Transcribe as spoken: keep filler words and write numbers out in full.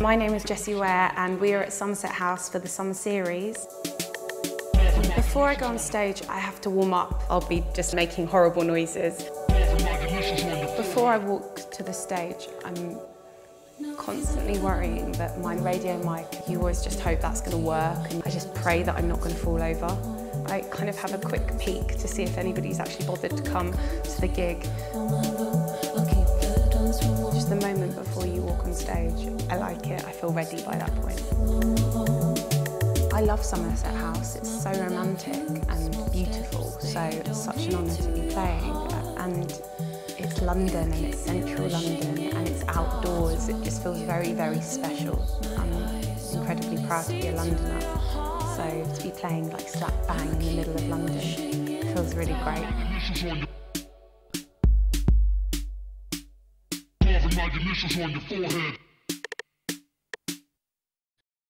My name is Jessie Ware and we are at Somerset House for the Summer Series. Before I go on stage, I have to warm up. I'll be just making horrible noises. Before I walk to the stage, I'm constantly worrying that my radio mic, you always just hope that's going to work, and I just pray that I'm not going to fall over. I kind of have a quick peek to see if anybody's actually bothered to come to the gig. Just the moment before you walk on stage, I like it, I feel ready by that point. I love Somerset House, it's so romantic and beautiful, so it's such an honour to be playing. And it's London and it's central London and it's outdoors, it just feels very, very special. I'm incredibly proud to be a Londoner, so to be playing like slap bang in the middle of London feels really great. Like initials on your forehead.